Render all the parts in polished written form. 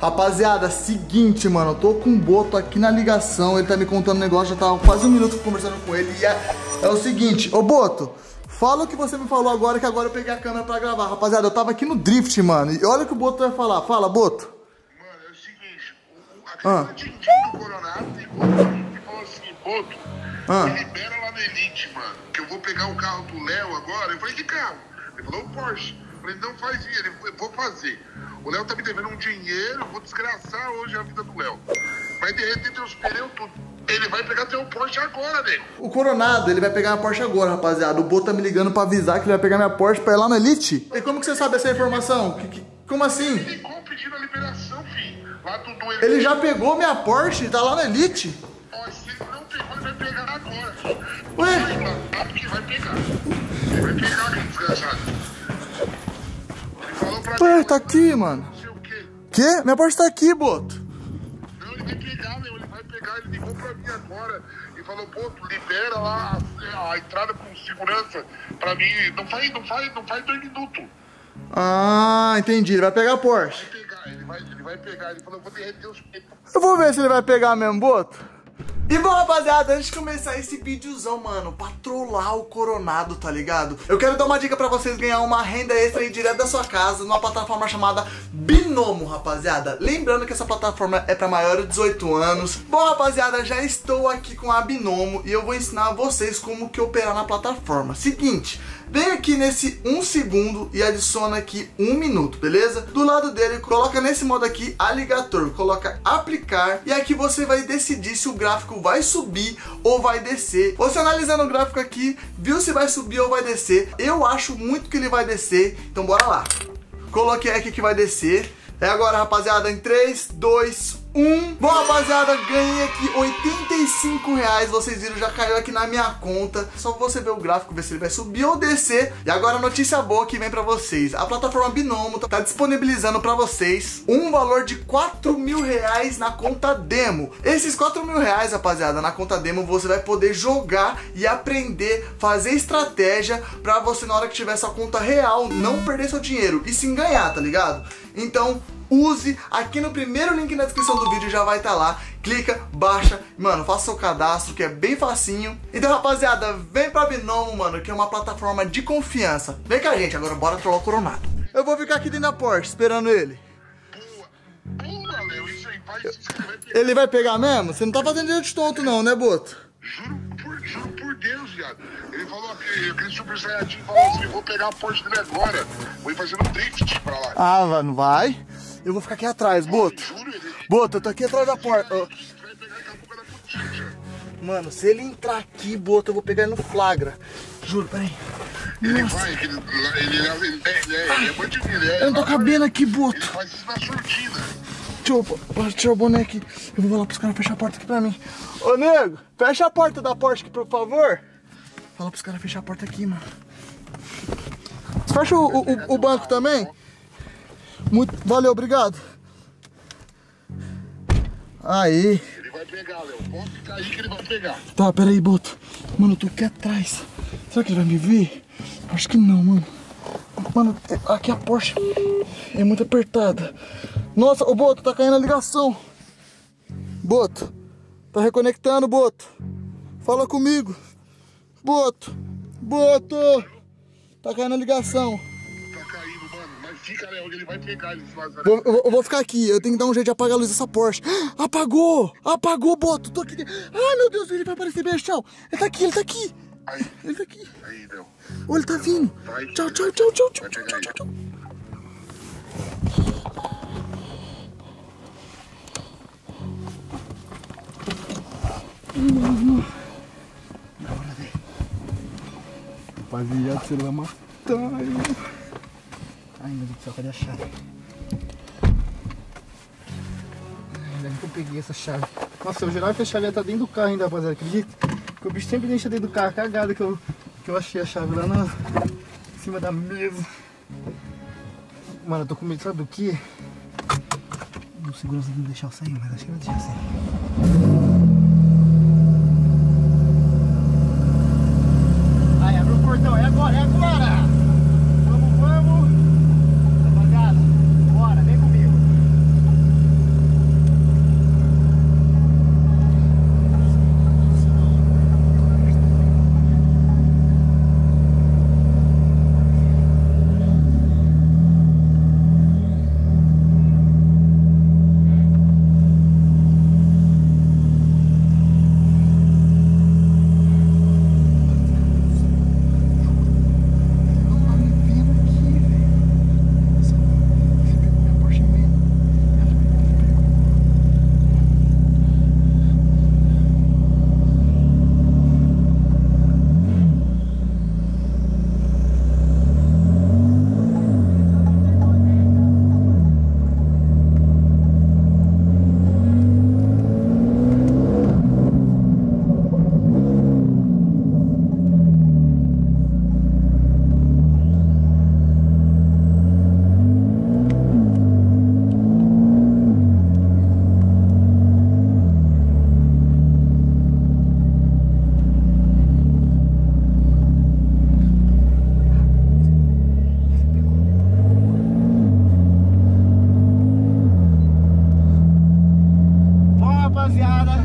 Rapaziada, seguinte, mano, eu tô com um boto aqui na ligação, ele tá me contando um negócio, já tava quase um minuto conversando com ele. E é o seguinte, ô boto, fala o que você me falou agora, que agora eu peguei a câmera pra gravar. Rapaziada, eu tava aqui no drift, mano, e olha o que o boto vai falar. Fala, boto. Mano, é o seguinte, a gente do Coronado falou assim, boto, me libera lá na Elite, mano, que eu vou pegar o carro do Léo agora. Eu falei, que carro? Ele falou, o Porsche. Eu falei, não faz isso, eu vou fazer. O Léo tá me devendo um dinheiro, eu vou desgraçar hoje a vida do Léo. Vai derreter teus pneus tudo. Ele vai pegar teu Porsche agora, nego. O Coronado, ele vai pegar minha Porsche agora, rapaziada. O Bo tá me ligando pra avisar que ele vai pegar minha Porsche pra ir lá na Elite. E como que você sabe essa informação? Como assim? Ele ligou pedindo a liberação, filho. Lá do Elite. Ele já pegou minha Porsche e tá lá na Elite? Ó, se ele não pegou, ele vai pegar agora, filho. Ué? Ele vai pegar. Ele vai pegar aquele desgraçado. Ué, tá aqui, mano. Quê? Minha Porsche tá aqui, boto. Não, ele vai pegar, meu. Ele vai pegar. Ele ligou pra mim agora e falou, boto, libera lá a entrada com segurança pra mim. Não faz 2 minutos. Ah, entendi. Ele vai pegar a Porsche. Ele vai pegar. Ele falou, eu vou derreter os peitos. Eu vou ver se ele vai pegar mesmo, boto. E bom, rapaziada, antes de começar esse videozão, mano, pra trollar o Coronado, tá ligado? Eu quero dar uma dica pra vocês ganhar uma renda extra aí direto da sua casa, numa plataforma chamada Binomo, rapaziada. Lembrando que essa plataforma é pra maior de 18 anos. Bom, rapaziada, já estou aqui com a Binomo e eu vou ensinar a vocês como que operar na plataforma. Seguinte, vem aqui nesse 1 segundo e adiciona aqui 1 minuto, beleza? Do lado dele, coloca nesse modo aqui, aligator, coloca aplicar e aqui você vai decidir se o gráfico vai subir ou vai descer. Você analisando o gráfico aqui, viu se vai subir ou vai descer. Eu acho muito que ele vai descer, então bora lá. Coloquei aqui que vai descer. É agora, rapaziada, em 3, 2, 1. Bom, rapaziada, ganhei aqui R$85. Vocês viram, já caiu aqui na minha conta. Só você ver o gráfico, ver se ele vai subir ou descer. E agora a notícia boa que vem pra vocês. A plataforma Binomo tá disponibilizando pra vocês um valor de R$4.000 na conta demo. Esses R$4.000, rapaziada, na conta demo você vai poder jogar e aprender, fazer estratégia pra você, na hora que tiver sua conta real, não perder seu dinheiro e sim ganhar, tá ligado? Então, use aqui no primeiro link na descrição do vídeo, já vai estar lá. Clica, baixa, mano, faça seu cadastro, que é bem facinho. Então, rapaziada, vem pra Binomo, mano, que é uma plataforma de confiança. Vem com a gente, agora bora trollar o Coronado. Eu vou ficar aqui dentro da Porsche, esperando ele. Boa, Léo, isso aí, vai, ele vai pegar mesmo? Você não tá fazendo dinheiro de tonto não, né, boto? Juro por Deus, viado. Ele falou que aquele super saiyajin falou assim, vou pegar a Porsche dele agora, vou ir fazendo um drift pra lá. Ah, mano, vai. Eu vou ficar aqui atrás, boto. Juro, ele... Boto, eu tô aqui atrás da porta. Vai pegar daqui a pouco da cutícia. Mano, se ele entrar aqui, boto, eu vou pegar ele no flagra. Juro, peraí. Ele vai, ele é bandido, ele é... Eu não tô cabendo aqui, boto. Ele faz isso na surdina. Deixa eu boné aqui. Eu vou lá pros caras fechar a porta aqui pra mim. Ô, nego, fecha a porta da Porsche aqui, por favor. Fala pros caras fechar a porta aqui, mano. Fecha o banco também. Muito, valeu, obrigado. Aí. Ele vai pegar, Léo. Pode ficar aí que ele vai pegar. Tá, peraí, boto. Mano, eu tô aqui atrás. Será que ele vai me ver? Acho que não, mano. Mano, aqui a Porsche é muito apertada. Nossa, o boto, tá caindo a ligação. Boto, tá reconectando, boto. Fala comigo. Boto. Tá caindo a ligação. Tá caindo, mano. Mas fica, Léo, ele vai pegar. Eu vou ficar aqui. Eu tenho que dar um jeito de apagar a luz dessa Porsche. Apagou, boto. Tô aqui. Ai, meu Deus, ele vai aparecer bem, tchau. Ele tá aqui. Aí. Ele tá aqui. Aí, Léo. Oh, ele tá vindo. Vai. Tchau. Mano, agora vem. Rapaziada, você vai matar. Ai, meu Deus do céu, cadê a chave? Ainda bem que eu peguei essa chave. Nossa, eu jurava que a chave ia estar dentro do carro ainda, rapaziada, acredita? Porque o bicho sempre deixa dentro do carro, cagada que eu achei a chave lá em cima da mesa. Mano, eu tô com medo, sabe do que? O segurança não deixar eu sair, mas acho que vai deixar eu sair. É agora! Vamos! Rapaziada, bora, vem comigo!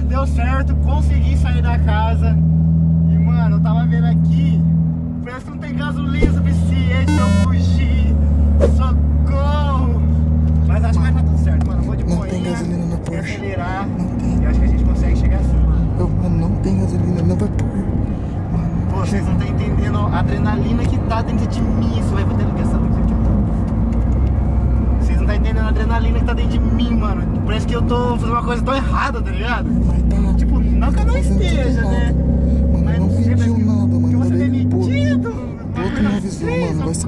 deu certo, consegui sair da casa. E mano, eu tava vendo aqui, parece que não tem gasolina suficiente pra eu fugir. Socorro! Mas acho que vai dar tudo certo, mano. Eu vou de boinha, não tem gasolina no Porsche. Acelerar, não tem. E acho que a gente consegue chegar assim, mano. Mano, não tem gasolina, não vai pôr. Pô, vocês não estão entendendo a adrenalina que tá dentro de mim. Isso vai poder ligar essa luz aqui. Vocês não estão entendendo a adrenalina que tá dentro de mim, mano. Parece que eu tô fazendo uma coisa tão errada, tá ligado? Mas, tipo, não que eu não esteja, né? Mano, mas não pediu nada, mano. Que você é demitido. Outro não avisou,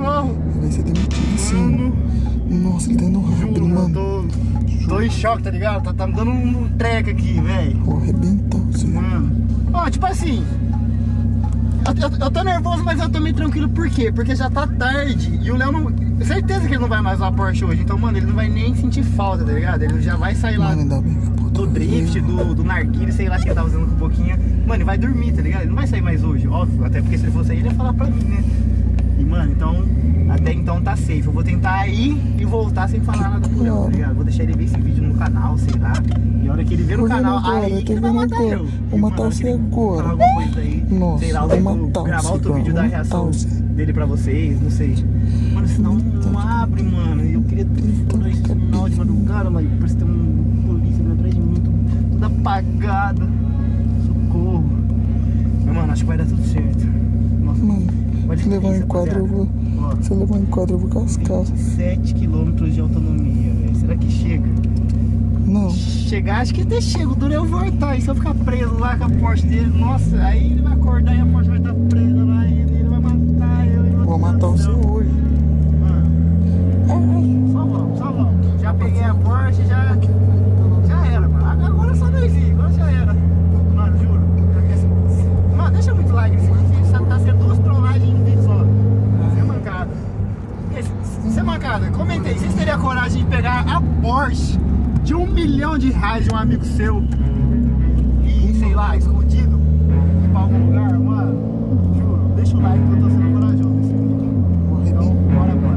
mano. Vai ser demitido, sim. Nossa, ele tá indo rápido, juro, mano. Tô em choque, tá ligado? Tá me dando um treco aqui, velho. Vou arrebentar você. Mano. Ó, tipo assim. Eu tô nervoso, mas eu tô meio tranquilo. Por quê? Porque já tá tarde e o Léo não... Certeza que ele não vai mais usar a Porsche hoje. Então, mano, ele não vai nem sentir falta, tá ligado? Ele já vai sair lá, mano, do drift, do narguilha, sei lá, que ele tava usando com pouquinha. Mano, ele vai dormir, tá ligado? Ele não vai sair mais hoje, óbvio. Até porque se ele fosse sair, ele ia falar pra mim, né? E, mano, então... Até então tá safe. Eu vou tentar ir e voltar sem falar nada pro Léo, tá ligado? Vou deixar ele ver esse vídeo no canal, sei lá. E a hora que ele ver no canal, agora, aí que ele vai matar eu. Vou matar você agora. Nossa, sei lá, eu vou gravar outro vídeo da reação dele pra vocês, não sei. Mano, senão não abre, mano. Eu queria tudo esse sinal de madrugada, mas parece que tem um polícia atrás de mim, tudo apagado. Socorro. Mas, mano, acho que vai dar tudo certo. Nossa, mano. Se levar em quadro, eu vou... Ó, se eu levar em quadro, eu vou cascar. 27 km de autonomia, velho. Será que chega? Não. Chegar, acho que até chega. O duro é eu voltar. E se eu ficar preso lá com a Porsche dele, nossa, aí ele vai acordar e a Porsche vai estar presa lá. E ele vai matar eu. Vou matar o seu hoje. Mano. Só vamos, só vamos. Já peguei a Porsche, já... Já era, mano. Agora é só dois ir. Agora já era. Mano, juro. Mano, deixa muito like nesse vídeo. Tá sendo duas trollagens em vídeo só. Você é mancada. Você é mancada. Comenta aí. Vocês teriam a coragem de pegar a Porsche de R$1 milhão de um amigo seu e, sei lá, escondido pra algum lugar, mano? Juro, deixa o like que eu tô sendo corajoso nesse vídeo. Então, bora agora.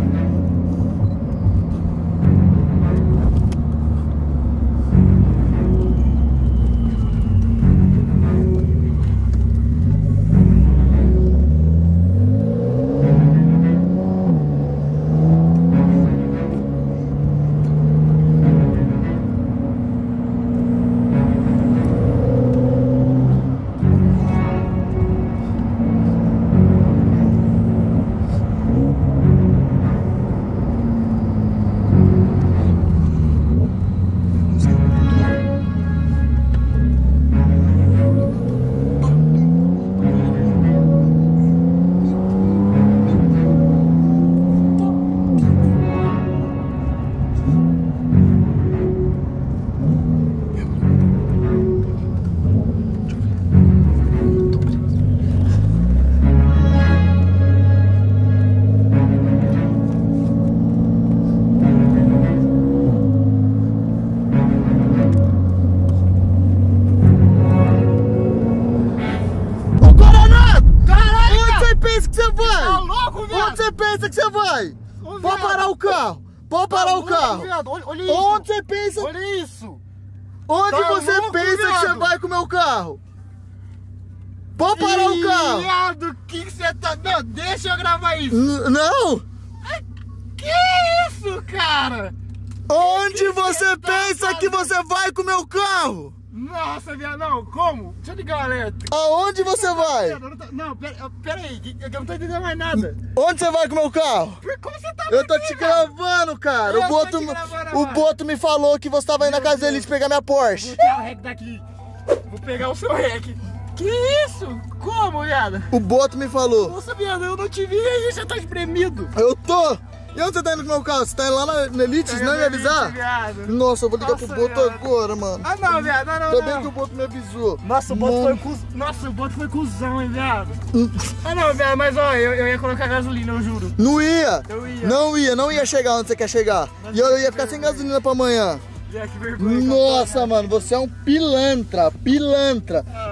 Onde você vai? Pode parar o carro! Pode parar o carro! Onde você pensa? Olha isso! Onde você pensa que você vai com o meu carro? Pode parar o carro! Viado, que você tá... Não, deixa eu gravar isso! Não! Que isso, cara? Onde você pensa que você vai com o meu carro? Nossa, viado, não, como? Deixa eu ligar o alerta. Aonde você vai? Não, pera aí, eu não tô entendendo mais nada. Onde você vai com o meu carro? Como você tá aqui? Eu tô te gravando, cara. O Boto me falou que você tava indo na casa dele pegar minha Porsche. Vou tirar o REC daqui. Vou pegar o seu REC. Que isso? Como, viado? O Boto me falou. Nossa, viado, eu não te vi aí, você tá espremido. Eu tô. E onde você tá indo com o meu carro? Você tá indo lá na Elite, não me avisar? Viado. Nossa, eu vou ligar pro Boto agora, mano. Ah, não, viado, não. Ainda bem que o Boto me avisou. Nossa, o Boto foi cuzão, hein, viado. Ah, não, viado, mas ó, eu ia colocar gasolina, eu juro. Não ia? Eu ia. Não ia chegar onde você quer chegar. Mas e eu ia ficar sem gasolina pra amanhã. Que vergonha. Nossa, mano, você é um pilantra.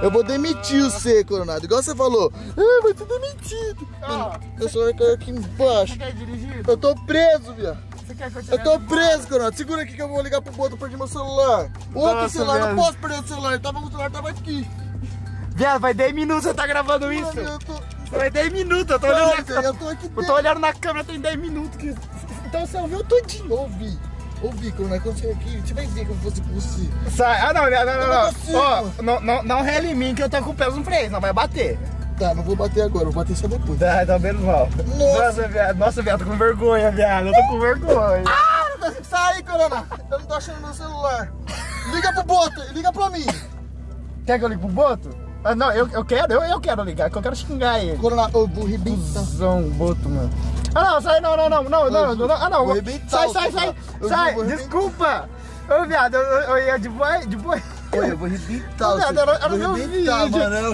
Eu vou demitir você, Coronado, igual você falou. Ah, vai ser demitido. Mano, eu só vou cair aqui embaixo. Você quer dirigir? Eu tô preso, viado. Você quer que eu tô preso, Coronado. Segura aqui que eu vou ligar pro Boto pra perder meu celular. Outro celular, não posso perder o celular. O celular tava aqui. Viado, vai 10 minutos você tá gravando isso. Vai 10 minutos, eu tô olhando. Eu tô olhando na câmera, tem 10 minutos. Então você ouviu tudinho. Ouvi, Coronado, quando chega aqui, deixa eu ver como fosse possível. Sai, não rela em mim que eu tô com o peso no freio, não vai bater. Tá, não vou bater agora, vou bater só depois. Tá menos mal. Nossa, viado, tô com vergonha, viado, eu tô com vergonha. Ah, não consigo sair, Coronado, eu não tô achando meu celular. Liga pro Boto, liga pra mim. Quer que eu ligue pro Boto? Ah, não, eu quero ligar, que eu quero xingar ele. Coronado, ô, burro rebentão, Boto, mano. Ah, não, sai, não, sai, desculpa. Ô, viado, eu ia de boa, Olha, eu vou rebentar. Eu não vi o vídeo. A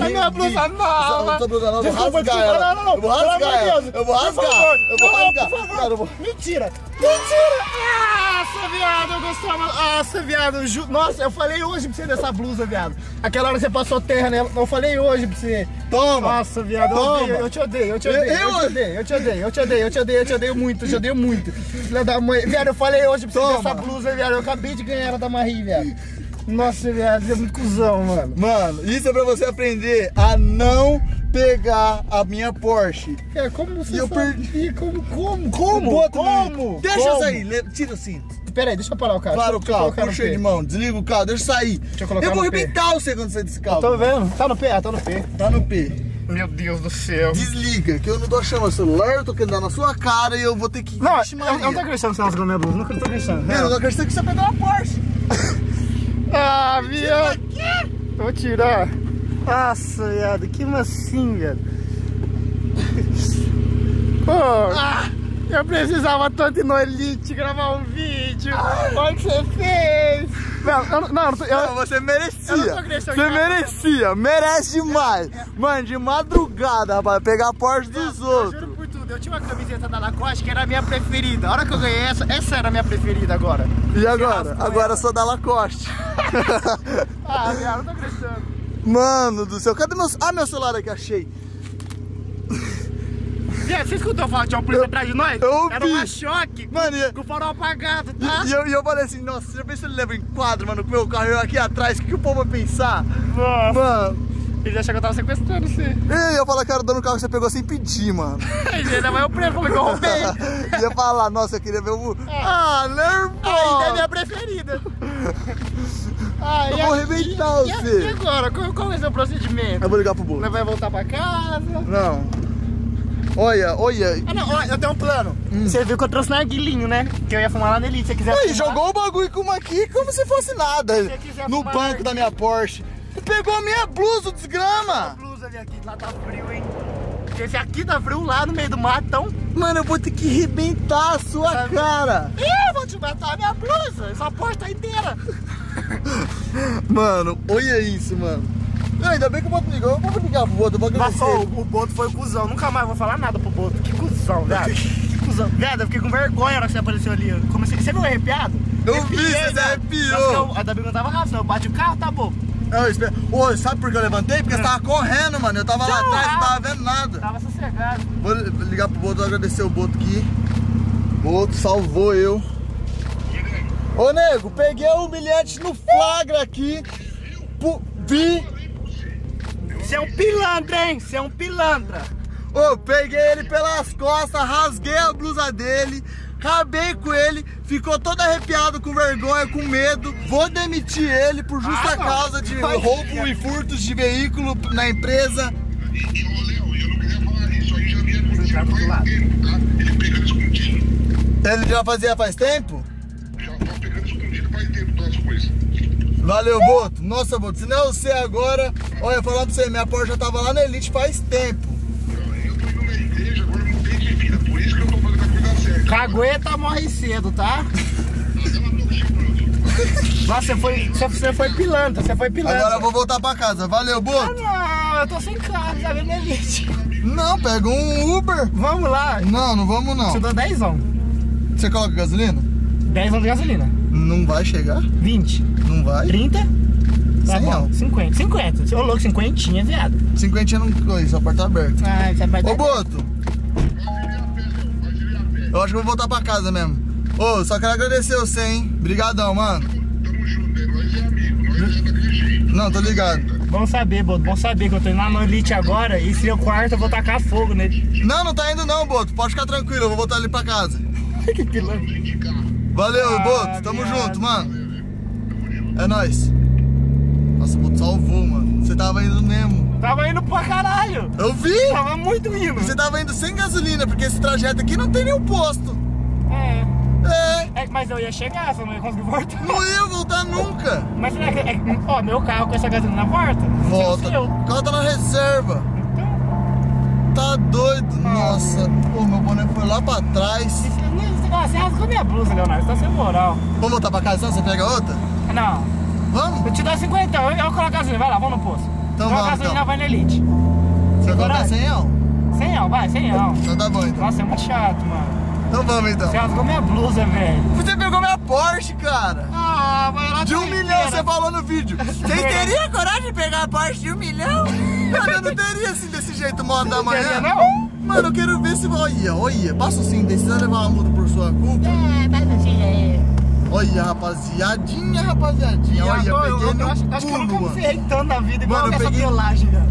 minha blusa nova. Desculpa, não. Eu vou rasgar. Mentira. Nossa, viado, eu gostava. Nossa, viado. Nossa, eu falei hoje pra você dessa blusa, viado. Aquela hora que você passou terra nela. Eu falei hoje pra você. Toma. Nossa, viado. Eu te odeio muito. Filha da mãe. Viado, eu falei hoje pra você dessa blusa, viado. Eu acabei de ganhar ela da Marie, viado. Nossa, viado, você é muito cuzão, mano. Mano, isso é pra você aprender a não pegar a minha Porsche. É, como você perdi? Como? Deixa eu sair, tira o cinto. Pera aí, deixa eu parar o carro. Para o carro, puxa de mão, desliga o carro, deixa eu sair. Deixa eu vou arrebentar você quando sair desse carro. Tô vendo, tá no P. Meu Deus do céu. Desliga, que eu não tô achando o celular, eu tô querendo dar na sua cara e eu vou ter que... Não, eu não tô acreditando que você tá usando minha blusa, não tô acreditando. Eu não tô acreditando que você pegou uma Porsche. Ah, viado! Vou tirar! Nossa, viado, que massinho, viado! Pô, eu precisava tanto ir no Elite gravar um vídeo! Olha o que você fez! Não, você merecia! Merece demais! Mano, de madrugada, rapaz, pegar a Porsche dos outros! Eu juro por tudo, eu tinha uma camiseta da Lacoste que era a minha preferida! A hora que eu ganhei essa era a minha preferida agora! E agora? Agora eu sou da Lacoste! Viado, eu tô acreditando. Mano do céu, cadê meus... meu celular aqui, achei. Viado, você escutou falar que tinha uma polícia atrás de nós? Eu ouvi. Era um choque, mano, com o farol apagado, tá? E eu falei assim, nossa, você já pensou que ele leva em quadro, mano, com o meu carro eu aqui atrás, o que o povo vai pensar? Nossa. Mano... Ele achou que eu tava sequestrando você. E eu falar, cara, dando o carro que você pegou sem pedir, mano. Ele ainda vai o preço, como que eu roubei. Ia falar, nossa, eu queria ver o... Ah, nervoso! Ainda é minha preferida. Eu vou arrebentar você. E agora? Qual é o seu procedimento? Eu vou ligar pro Boto. Você vai voltar pra casa? Não. Olha. Ah, não, olha, eu tenho um plano. Você viu que eu trouxe narguilinho, né? Que eu ia fumar lá na Elite, se você quiser fumar. Jogou o bagulho com uma aqui como se fosse nada. No banco da minha Porsche. Pegou a minha blusa, o desgrama! Blusa ali aqui, lá tá frio, hein? Esse aqui tá frio lá no meio do matão. Mano, eu vou ter que arrebentar a sua cara. Eu vou te matar a minha blusa, essa porta inteira. Mano, olha isso, mano. Ainda bem que o Boto ligou, eu vou ligar pro Boto, eu vou agradecer. O Boto foi um cuzão, nunca mais vou falar nada pro Boto. Que cuzão, velho. Viado, eu fiquei com vergonha na hora que você apareceu ali. Comecei... Você viu arrepiado? Eu vi, você arrepiou. Ainda bem que eu tava rápido, eu bati o carro, tá bom. Ô, sabe por que eu levantei? Porque você tava correndo, mano. Eu tava lá atrás, não tava vendo nada. Tava sossegado. Vou ligar pro Boto, agradecer o Boto aqui. Boto salvou eu. Ô, nego, peguei o humilhante no flagra aqui. Vi. Você é um pilantra, hein? Você é um pilantra. Ô, peguei ele pelas costas, rasguei a blusa dele. Acabei com ele, ficou todo arrepiado, com vergonha, com medo. Vou demitir ele por justa causa de roubo e furtos de veículo na empresa. Eu não queria falar isso, aí já vinha faz tempo, tá? Ele pegando escondido. Ele já fazia faz tempo? Já tá pegando escondido faz tempo, todas as coisas. Valeu, Boto. Nossa, Boto, se não é você agora... Olha, falar pra você, minha Porsche já tava lá na Elite faz tempo. Eu tô indo na igreja, agora não tem de vida, por isso que eu tô fazendo... Cagueta morre cedo, tá? Nossa, você foi pilantra, você foi pilantra. Agora eu vou voltar pra casa, valeu, Boto. Não, eu tô sem carro, já vendo Elite. Não, pega um Uber. Vamos lá. Não vamos não. Você dá 10. Você coloca gasolina? 10 de gasolina. Não vai chegar? 20. Não vai? 30. Tá bom, 50. Você louco, 50, viado. 50 não coisa, a porta aberta. Ah, você vai. Ô, Boto. Eu acho que eu vou voltar pra casa mesmo. Ô, só quero agradecer você, hein? Obrigadão, mano. Tamo junto, nós é amigo, nós é daquele jeito. Não, tô ligado. Bom saber, Boto, bom saber que eu tô indo na Manlite agora e se eu quarto eu vou tacar fogo nele. Não, não tá indo não, Boto. Pode ficar tranquilo, eu vou voltar ele pra casa. Que pilantra. Valeu, Boto. Tamo junto, mano. É nóis. Nossa, o Boto salvou, mano. Você tava indo mesmo. Tava indo pra caralho. Eu vi. Tava muito indo. Você tava indo sem gasolina, porque esse trajeto aqui não tem nenhum posto. É, mas eu ia chegar, só não ia conseguir voltar. Não ia voltar nunca. Mas será que... ó, meu carro com essa gasolina volta? Volta. O carro tá na reserva. Então... Tá doido. Nossa. Pô, meu boné foi lá pra trás. Você rasgou minha blusa, Leonardo. Você tá sem moral. Vamos voltar pra casa, você pega outra? Não. Vamos? Eu te dou 50, eu coloco a gasolina. Vai lá, vamos no posto. Então vamos, gasolina, vai na Elite. Você vai dar 100 real? 100 real, vai, 100 real. Então tá bom, então. Nossa, é muito chato, mano. Então vamos, então. Você rasgou minha blusa, velho. Você pegou minha Porsche, cara. Ah, vai lá. De 1 milhão, você falou no vídeo. Vocês teriam coragem de pegar a Porsche de 1 milhão? Cara, eu não teria assim desse jeito, modo da manhã. Não? Mano, eu quero ver se... Olha, passa assim, precisa levar uma multa por sua culpa. É, passa assim aí. Olha, rapaziadinha. Olha, peguei no pulo, acho que eu nunca me ferrei tanto na vida igual essa trollagem, cara.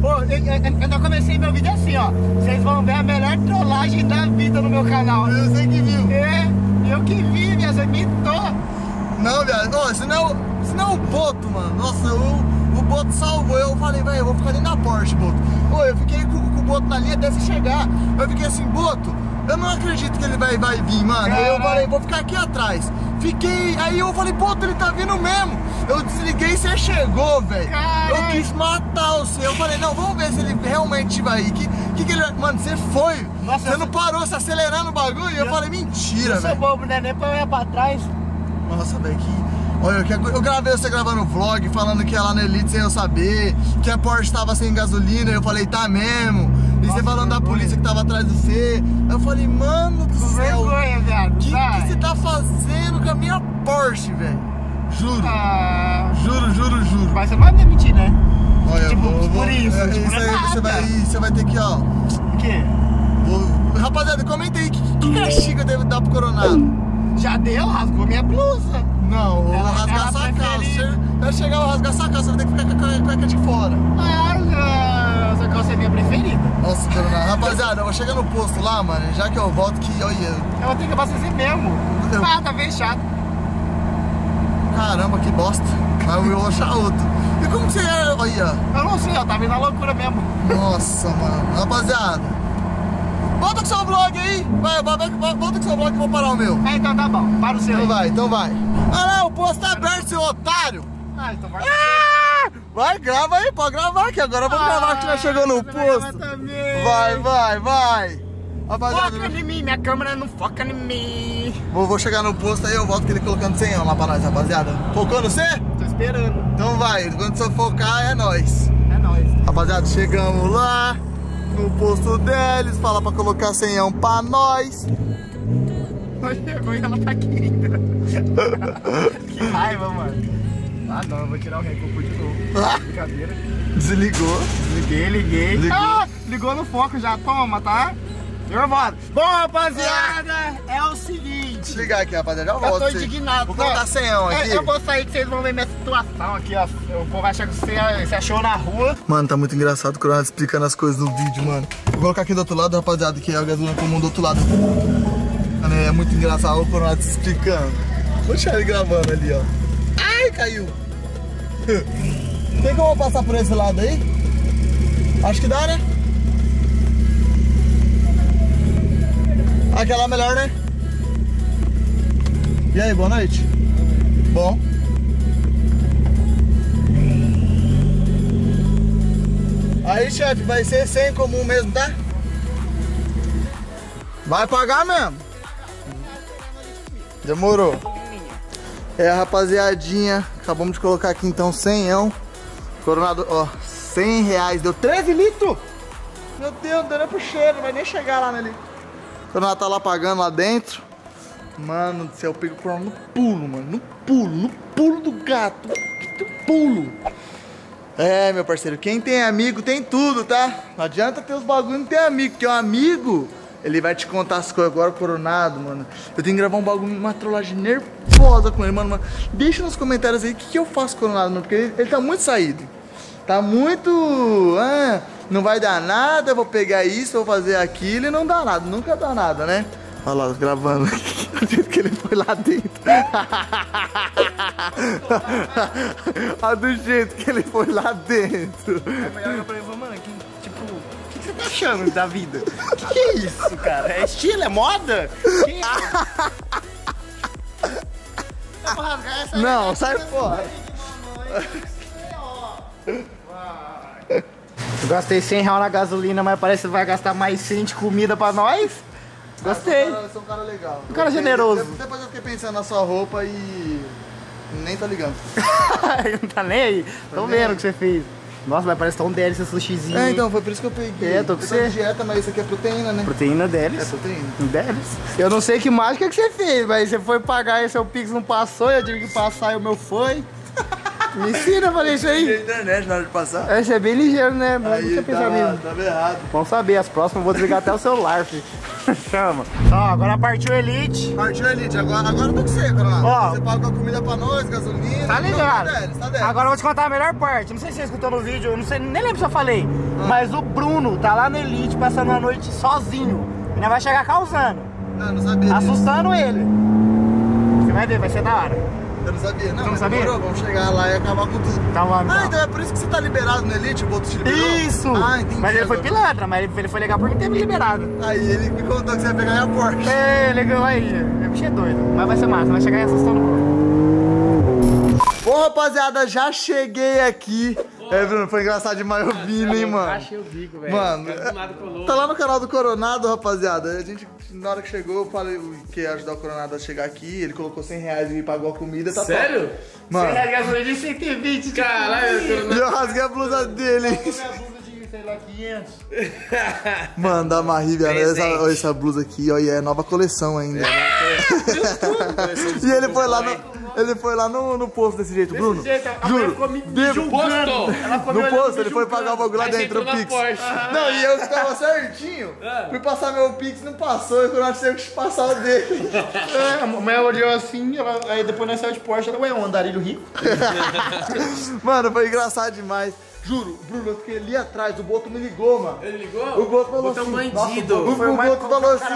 Pô, eu comecei meu vídeo assim, ó. Vocês vão ver a melhor trollagem da vida no meu canal. Eu sei que viu. É, eu que vi, viado, você mitou. Não, viado, senão o Boto, mano. Nossa, o Boto salvou. Eu falei, velho, eu vou ficar ali na Porsche, Boto. Pô, eu fiquei com o Boto na linha até você chegar. Eu fiquei assim, Boto, eu não acredito que ele vai vir, mano. Aí eu falei, vou ficar aqui atrás. Aí eu falei, Boto, ele tá vindo mesmo. Eu desliguei e você chegou, velho. Eu quis matar você. Eu falei, não, vamos ver se ele realmente vai ir. Que ele vai... Mano, você foi. Nossa, você não parou, se acelerando o bagulho. E eu falei, mentira, velho. Você é bobo, né? Nem pra eu ir pra trás. Nossa, velho, que... Olha, eu gravei você gravando vlog, falando que ia lá na Elite sem eu saber, que a Porsche tava sem gasolina. Eu falei, tá mesmo. E você falando da polícia que tava atrás de você. Eu falei, mano do céu. Vergonha, velho. O que você tá fazendo com a minha Porsche, velho? Juro. Juro. Mas você não vai me mentir, né? Olha, tipo, por isso. Isso aí você vai ter que, ó. O quê? Rapaziada, comenta aí que castigo eu devo dar pro Coronado. Já deu, rasgou minha blusa. Não, eu vou rasgar essa calça. Vai chegar, eu vou rasgar essa calça, você vai ter que ficar com a cueca de fora. Essa calça é minha preferida. Nossa, Coronado. Rapaziada, eu vou chegar no posto lá, mano. Já que eu volto, que olha. Eu vou ter que abastecer mesmo. Ah, tá bem chato. Caramba, que bosta. Mas eu vou achar outro. E como que você é? Olha. Eu não sei, eu tava indo na loucura mesmo. Nossa, mano. Rapaziada, volta com seu vlog aí. Vai, volta com seu vlog que eu vou parar o meu. É, então tá bom. Para o seu. Então vai, então vai. Olha lá, o posto tá aberto, seu otário. Ah, então vai. Vai, grava aí, pode gravar que agora eu vou gravar que já chegou no posto. Vai. Rapaziada, foca em mim, minha câmera não foca em mim. Vou chegar no posto aí, eu volto que ele colocando 100 lá pra nós, rapaziada. Focando você? Tô esperando. Então vai, quando você focar é nóis. É nóis. Rapaziada, chegamos lá no posto deles, fala pra colocar 100 pra nós. Olha, ela tá aqui ainda. Que raiva, mano. Ah não, eu vou tirar o recupo de novo. Brincadeira. Desligou. Liguei. Ligou. Ah, ligou no foco já, toma, tá? Eu volto. Bom, rapaziada, é o seguinte. Ligar aqui, rapaziada, eu volto. Eu tô indignado. Vou contar 100 aqui. Eu vou sair que vocês vão ver minha situação aqui, ó. O povo acha que você achou na rua. Mano, tá muito engraçado o Coronado explicando as coisas no vídeo, mano. Vou colocar aqui do outro lado, rapaziada, que é a gasolina comum do outro lado. Mano, é muito engraçado o Coronado explicando. Vou deixar ele gravando ali, ó. Ai, caiu. Tem como eu passar por esse lado aí? Acho que dá, né? Aquela é melhor, né? E aí, boa noite. Bom. Aí, chefe, vai ser sem comum mesmo, tá? Vai pagar mesmo. Demorou. É, rapaziadinha, acabamos de colocar aqui então 100. Coronado, ó, 100 reais, deu 13 litros! Meu Deus, não deu nem pro cheiro, não vai nem chegar lá nele. Coronado tá lá pagando lá dentro. Mano do céu, eu pego o Coronado no pulo, mano, no pulo do gato, no pulo. É, meu parceiro, quem tem amigo tem tudo, tá? Não adianta ter os bagulho e não ter amigo, porque o amigo, Ele vai te contar as coisas. Agora o Coronado, mano, eu tenho que gravar um bagulho, uma trollagem nervosa com ele, mano, Deixa nos comentários aí o que, eu faço com o Coronado, mano, porque ele tá muito saído. Tá muito... Ah, não vai dar nada, vou pegar isso, vou fazer aquilo e não dá nada. Nunca dá nada, né? Olha lá, gravando. Do jeito que ele foi lá dentro. Olha do jeito que ele foi lá dentro. Eu falei, mano, tipo, o que você tá achando da vida? Que é isso, cara? É estilo? É moda? Que... Não, sai fora. Eu gastei 100 reais na gasolina, mas parece que vai gastar mais 100 de comida pra nós. Gostei. Você é um cara legal. Um cara generoso. Depois eu fiquei pensando na sua roupa e... Nem tá ligando. Não tá nem aí. Tô vendo o que você fez. Nossa, mas parece tão deli esse sushizinho. É, então, foi por isso que eu peguei. É, tô com você. Tô de dieta, mas isso aqui é proteína, né? Proteína deles. É proteína. Deles. Eu não sei que mágica que você fez, mas você foi pagar e seu Pix não passou, eu tive que passar e o meu foi. Me ensina, eu falei isso aí. Eu internet na hora de passar. É, você é bem ligeiro, né? Mas não tinha pensado nisso. Tava errado. Vamos saber, as próximas eu vou desligar até o celular, filho. Chama. Ó, agora partiu Elite. Partiu Elite, agora tá com você, Coronado. Ó, você paga comida pra nós, gasolina. Tá ligado? Agora eu vou te contar a melhor parte. Não sei se você escutou no vídeo, eu não sei, nem lembro se eu falei. Mas o Bruno tá lá no Elite passando a noite sozinho. E nós vai chegar causando. Ah, não sabia. Assustando ele. Você vai ver, vai ser da hora. Eu não sabia, não, mas sabia? Demorou, vamos chegar lá e acabar com tudo. Tá, mano, ah, então é por isso que você tá liberado no Elite, o Boto te liberou? Isso! Ah, entendi. Mas ele foi pilantra, mas ele foi legal porque ele teve liberado. Aí ele me contou que você ia pegar a Porsche. É, legal aí, é bicho doido. Mas vai ser massa, vai chegar e assustando. Bom, rapaziada, já cheguei aqui. É, Bruno, foi engraçado demais ouvindo, hein, mano. Achei o bico, velho. Mano, tá lá no canal do Coronado, rapaziada. A gente, na hora que chegou, eu falei que ia ajudar o Coronado a chegar aqui. Ele colocou 100 reais e me pagou a comida. Tá. Sério? Mano. 100 reais, gasolina de 120, caralho. E eu rasguei a blusa dele. Eu rasguei a blusa de, sei lá, 500. Mano, dá uma rir, velho. Olha essa blusa aqui, olha, é nova coleção ainda. E ele foi lá no... Ele foi lá no posto desse jeito, Bruno. Juro. No posto, ele foi pagar o bagulho lá dentro, o Pix. Não, e eu ficava certinho. Fui passar meu Pix, não passou. Eu não achei que passar o dele. É, a mulher olhou assim, aí depois nós saímos de Porsche. Ela, ué, um andarilho rico. Mano, foi engraçado demais. Juro, Bruno, eu fiquei ali atrás, o Boto me ligou, mano. Ele ligou? O Boto falou assim. O Boto falou assim,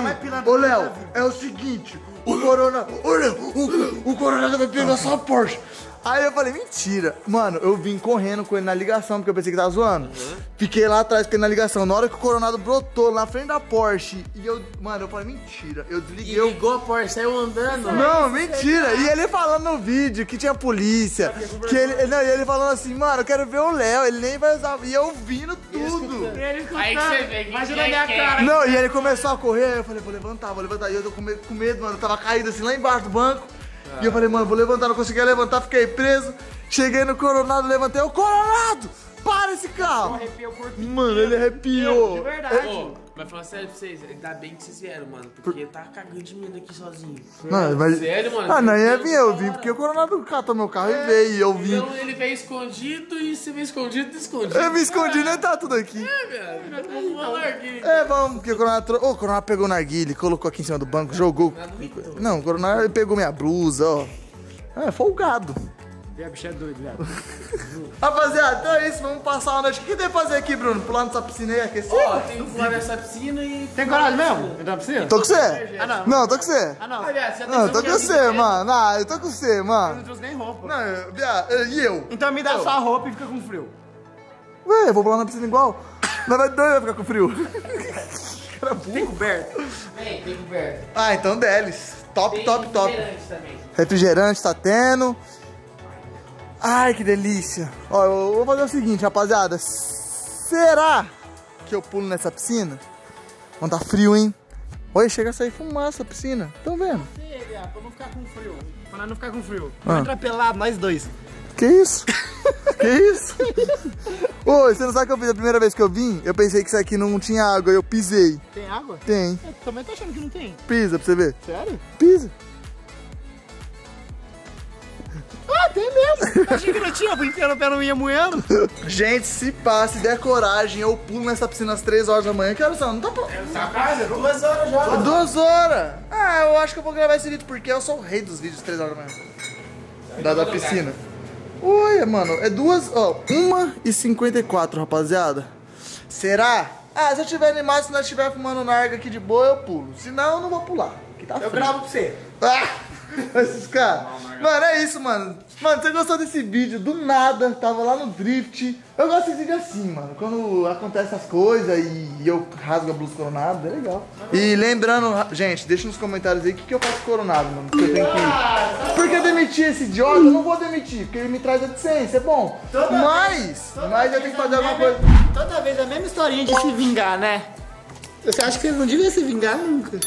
ô Léo, é o seguinte... O Coronado vai pegar só a Porsche. Aí eu falei, mentira. Mano, eu vim correndo com ele na ligação, porque eu pensei que tava zoando. Fiquei lá atrás com ele na ligação. Na hora que o Coronado brotou na frente da Porsche, e eu, mano, eu falei, mentira. Eu desliguei. E ligou a Porsche, saiu andando. Não, mentira. E ele falando no vídeo que tinha polícia. Que ele, não, e ele falando assim, mano, eu quero ver o Léo, ele nem vai usar. E eu ouvindo tudo. Aí que você vê, imagina a minha cara. Não, e ele começou a correr, eu falei, vou levantar. E eu tô com medo, mano, eu tava caído assim lá embaixo do banco. E eu falei, mano, vou levantar, não conseguia levantar, fiquei preso. Cheguei no Coronado, levantei, o Coronado, para esse carro! Mano, ele arrepiou. De verdade. Oh, mas falar sério pra vocês, ainda bem que vocês vieram, mano, porque tá cagando de medo aqui sozinho. Não, mas... Sério, mano? Ah, não, eu vim porque o Coronado catou meu carro e veio, e eu vim. Então ele veio escondido e você veio escondido e escondido. Eu vim escondido e tá tudo aqui. É, velho, nós tomamos uma narguilha. É, vamos, porque o Coronado... Ô, o Coronado pegou narguilha, colocou aqui em cima do banco, jogou... Não, o Coronado pegou minha blusa, ó. É, folgado. É, bicho é doido, velho. Rapaziada, então é isso, vamos passar uma noite. O que tem que fazer aqui, Bruno? Pular nessa piscina aí aquecida? Ó, tem que pular nessa piscina e... Tem coragem mesmo? Entrar na piscina? Tô com você. Ah, não. Não, tô com você. Ah, não. Aliás, você não, tô com você, mano. Ah, eu tô com você, mano. Eu não trouxe nem roupa. Não, e eu? Então me dá só a roupa e fica com frio. Ué, eu vou pular na piscina igual? Não vai doido, vai ficar com frio. Cara burro. Tem coberto. Vem, tem coberto. Ah, então deles. Top, top, top. Refrigerante também. Refrigerante tá tendo. Ai, que delícia. Ó, eu vou fazer o seguinte, rapaziada. Será que eu pulo nessa piscina? Mano, tá frio, hein? Olha, chega a sair fumaça a piscina. Tão vendo? Sim, pra não ficar com frio. Pra não ficar com frio. Vai atrapelar nós dois. Que isso? Que isso? Ô, você não sabe o que eu fiz? A primeira vez que eu vim, eu pensei que isso aqui não tinha água. Eu pisei. Tem água? Tem. Eu também tô achando que não tem. Pisa pra você ver. Sério? Pisa. Ah, tem mesmo. Achei que não tinha, fui enfiando a perna minha moendo. Gente, se pá, se der coragem, eu pulo nessa piscina às 3 horas da manhã. Que horas são? Não tá bom. Sacanagem, 2 horas já. 2 horas? Ah, eu acho que eu vou gravar esse vídeo, porque eu sou o rei dos vídeos 3 horas da manhã. Da piscina. Oi, mano, é 2, ó, 1h54, rapaziada. Será? Ah, se eu tiver animado, se nós estiver fumando narga aqui de boa, eu pulo. Se não, eu não vou pular. Que tá eu gravo pra você. Ah! Esses caras. Mano, é isso, mano. Mano, você gostou desse vídeo? Do nada, tava lá no drift. Eu gosto desse vídeo assim, mano. Quando acontecem essas coisas e eu rasgo a blusa Coronado, é legal. E lembrando, gente, deixa nos comentários aí o que, que eu faço com Coronado, mano. Porque eu tenho que... Porque eu demiti esse idiota? Eu não vou demitir, porque ele me traz a AdSense, é bom. Mas eu tenho que fazer alguma coisa. Toda vez a mesma historinha de se vingar, né? Você acha que ele não devia se vingar nunca?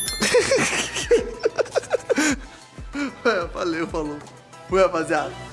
Valeu, falou. Fui, rapaziada.